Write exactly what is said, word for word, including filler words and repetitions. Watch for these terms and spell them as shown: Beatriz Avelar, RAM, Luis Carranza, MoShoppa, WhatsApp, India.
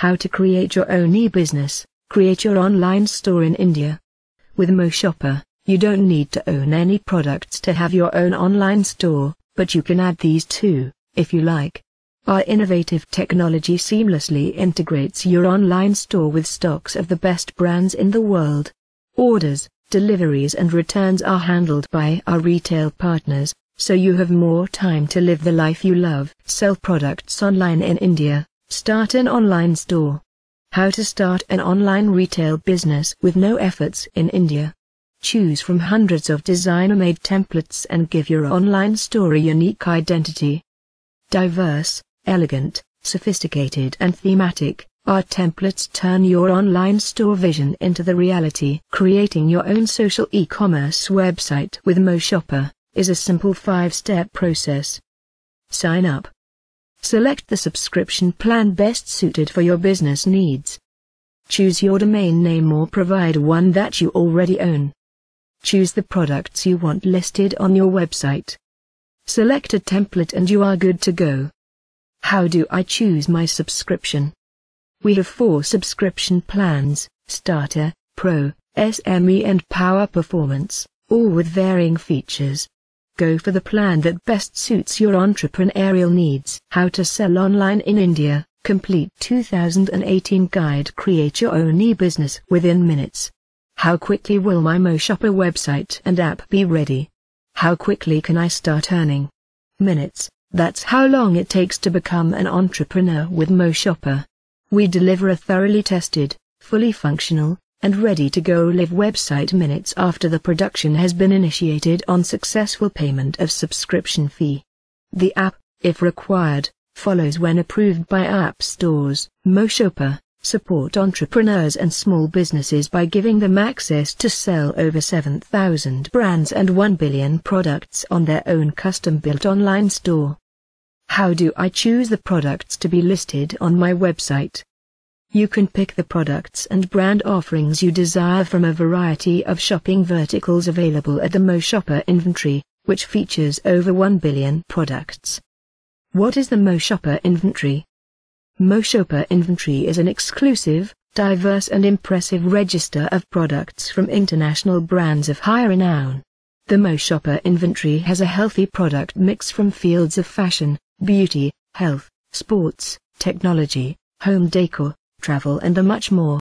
How to create your own e-business, create your online store in India. With MoShoppa, you don't need to own any products to have your own online store, but you can add these too, if you like. Our innovative technology seamlessly integrates your online store with stocks of the best brands in the world. Orders, deliveries and returns are handled by our retail partners, so you have more time to live the life you love. Sell products online in India. Start an online store. How to start an online retail business with no efforts in India. Choose from hundreds of designer-made templates and give your online store a unique identity. Diverse, elegant, sophisticated and thematic, our templates turn your online store vision into the reality. Creating your own social e-commerce website with MoShoppa is a simple five-step process. Sign up. Select the subscription plan best suited for your business needs. Choose your domain name or provide one that you already own. Choose the products you want listed on your website. Select a template and you are good to go. How do I choose my subscription? We have four subscription plans: Starter, Pro, S M E and Power Performance, all with varying features. Go for the plan that best suits your entrepreneurial needs. How to sell online in India, complete two thousand eighteen guide. Create your own e-business within minutes. How quickly will my MoShoppa website and app be ready? How quickly can I start earning? Minutes, that's how long it takes to become an entrepreneur with MoShoppa. We deliver a thoroughly tested, fully functional, and ready-to-go live website minutes after the production has been initiated on successful payment of subscription fee. The app, if required, follows when approved by app stores. MoShoppa support entrepreneurs and small businesses by giving them access to sell over seven thousand brands and one billion products on their own custom-built online store. How do I choose the products to be listed on my website? You can pick the products and brand offerings you desire from a variety of shopping verticals available at the MoShoppa inventory, which features over one billion products. What is the MoShoppa inventory? MoShoppa inventory is an exclusive, diverse and impressive register of products from international brands of high renown. The MoShoppa inventory has a healthy product mix from fields of fashion, beauty, health, sports, technology, home decor, travel and much more.